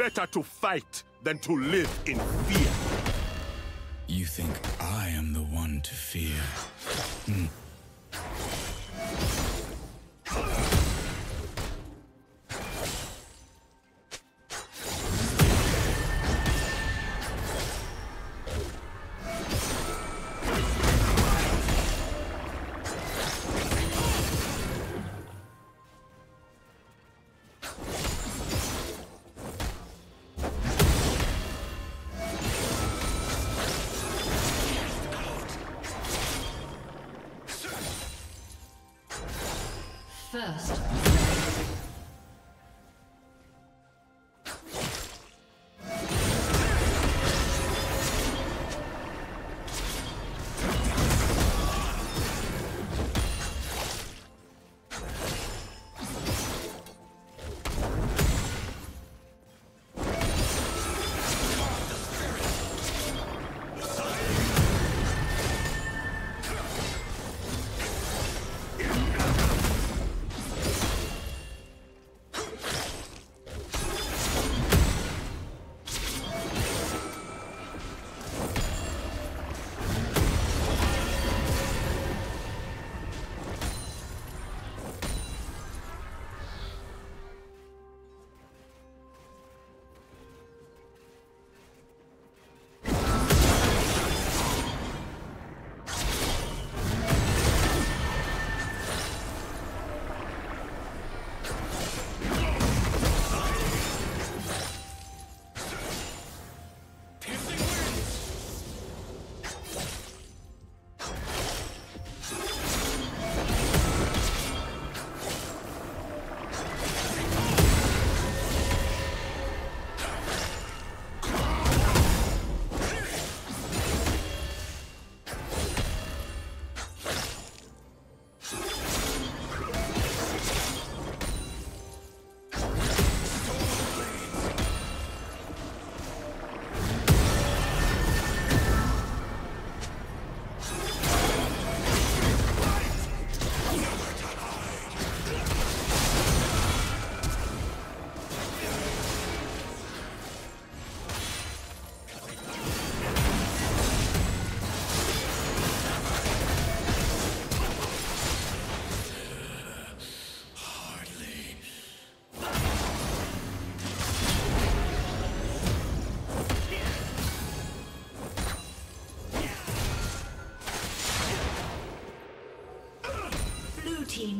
better to fight than to live in fear. You think I am the one to fear? First.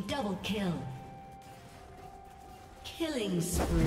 Double kill. Killing spree.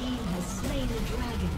team has slain the dragon.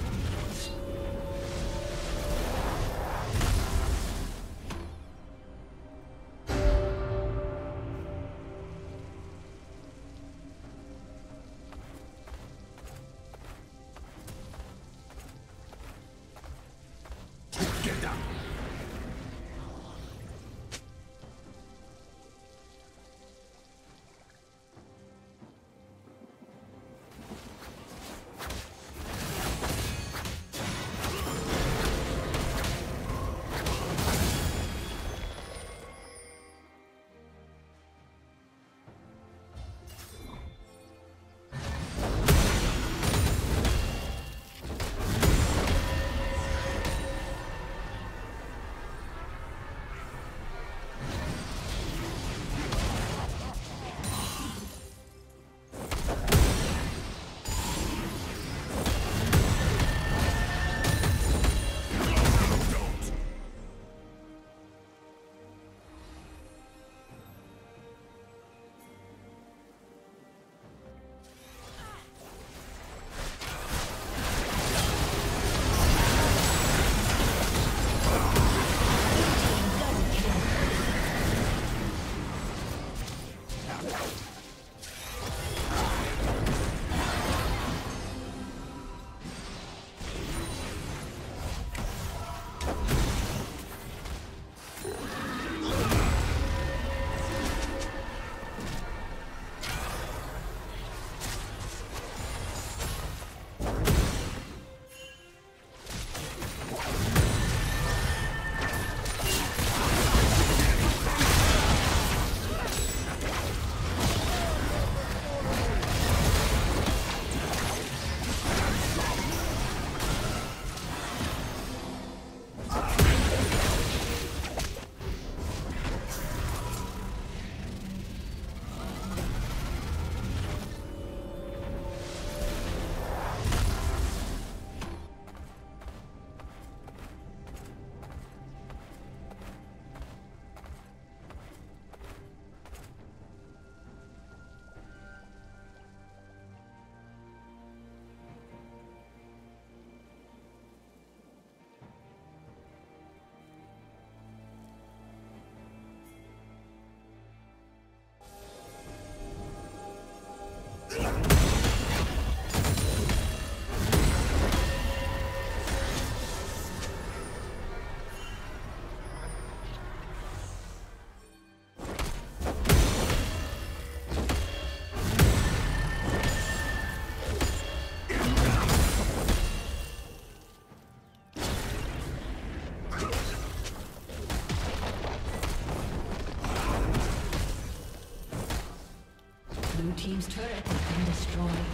Blue team's turret has been destroyed.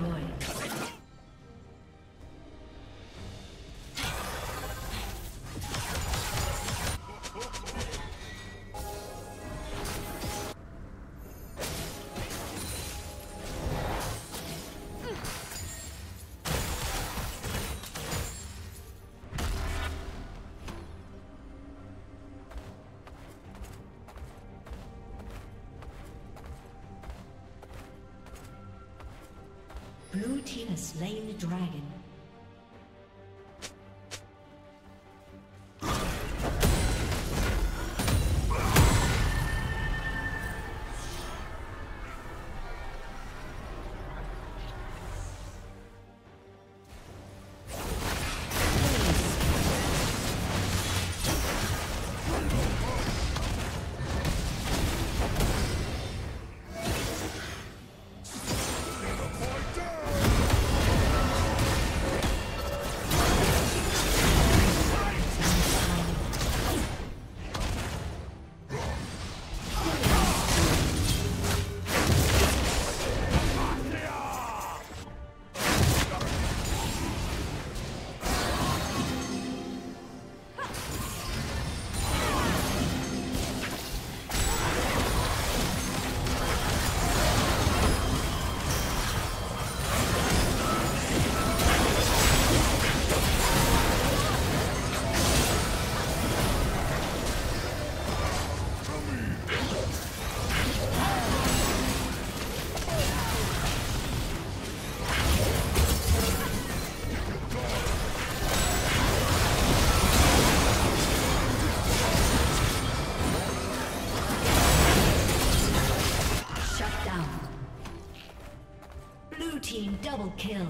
destroyed. Blue team has slain the dragon. Double kill.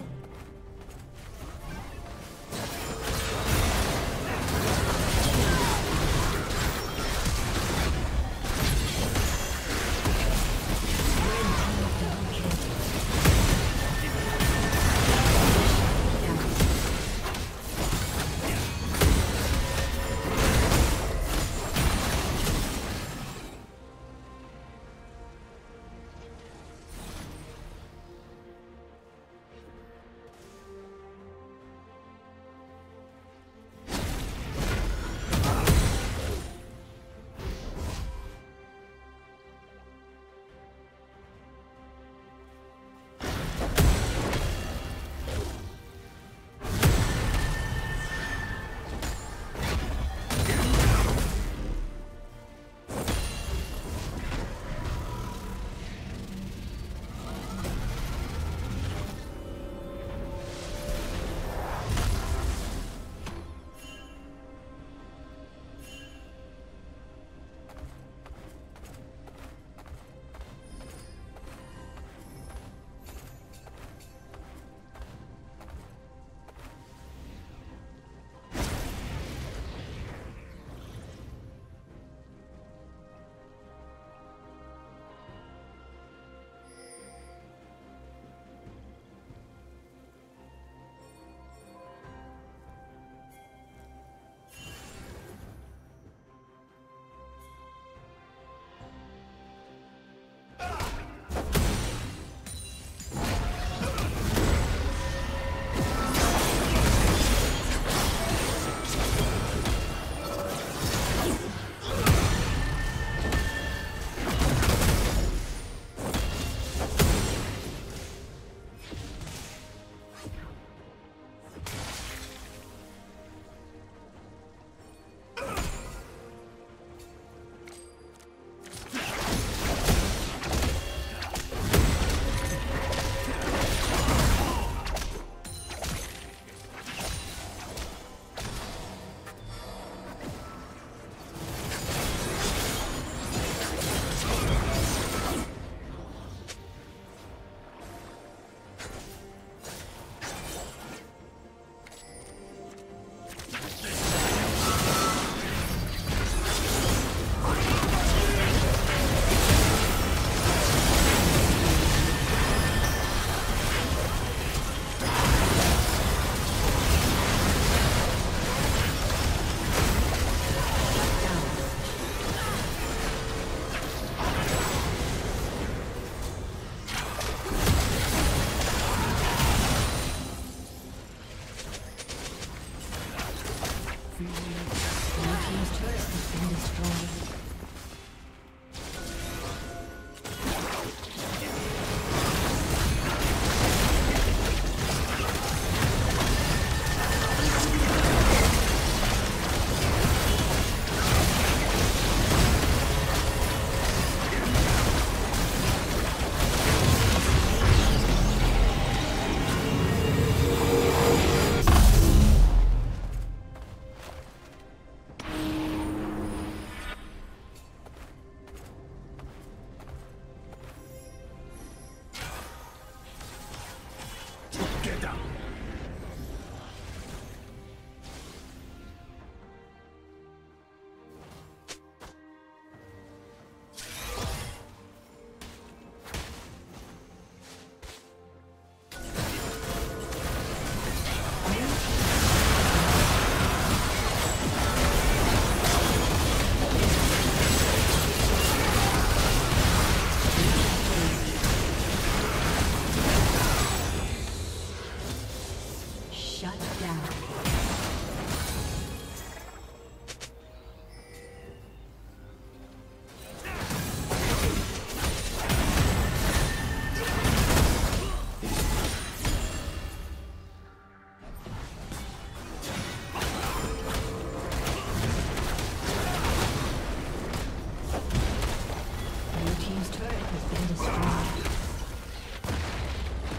turret has been destroyed.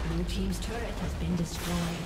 Blue team's turret has been destroyed.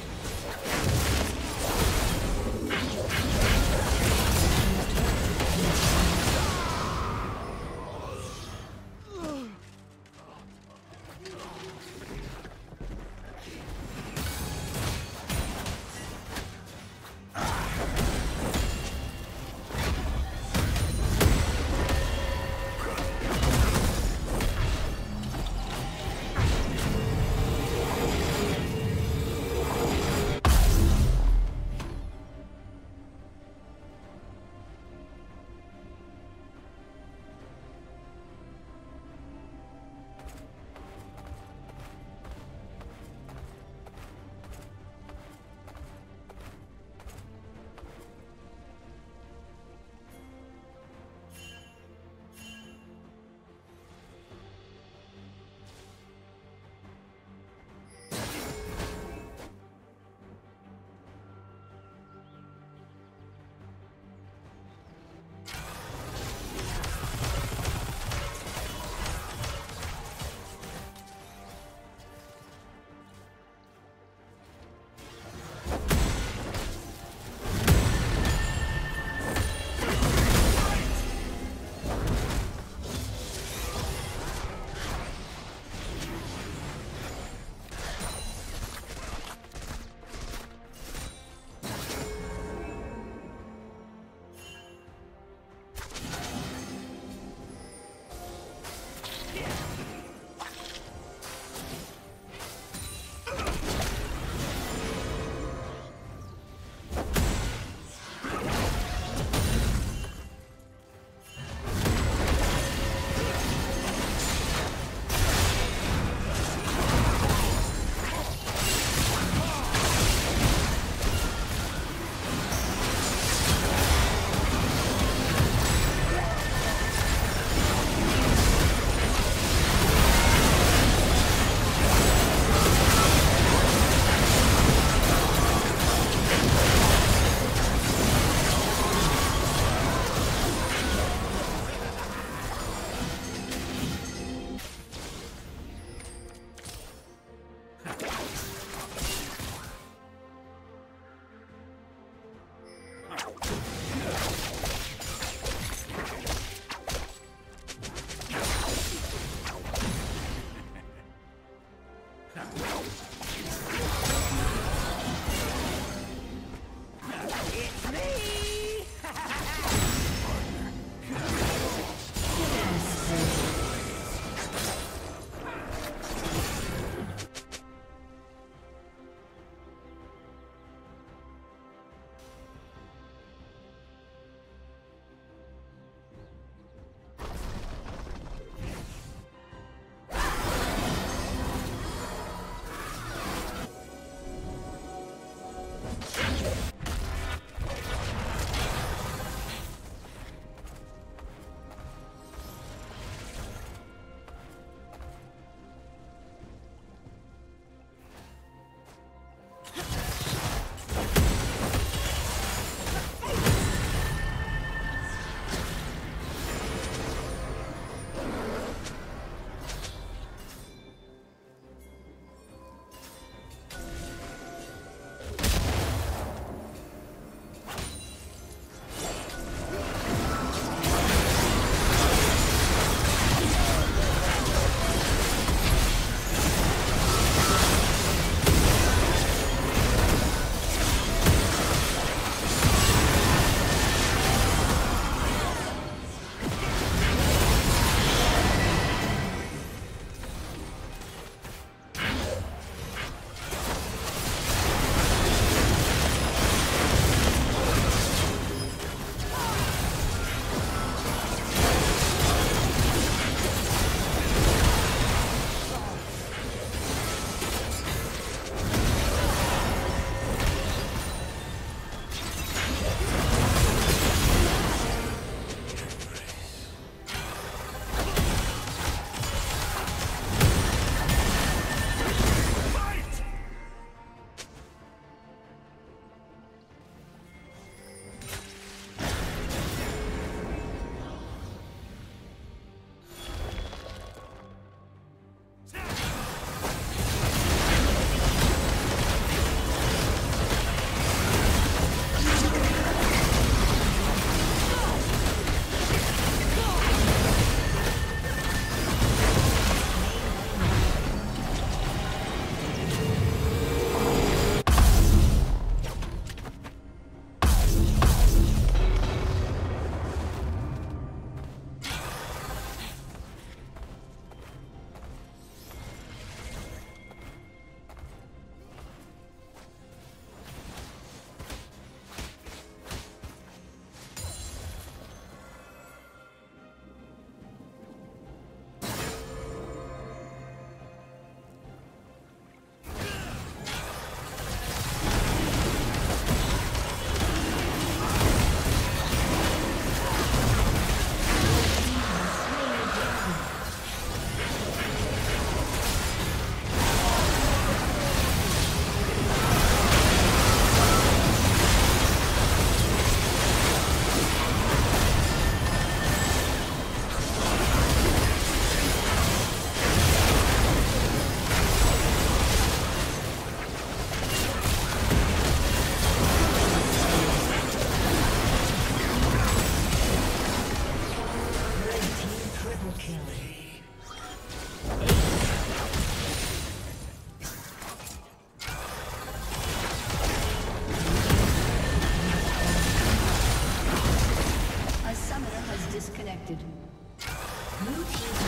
disconnected. Blue team's turret has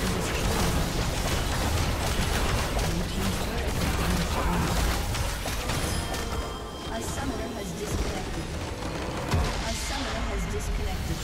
been destroyed. Blue team's turret has been destroyed. A summoner has disconnected. A summoner has disconnected.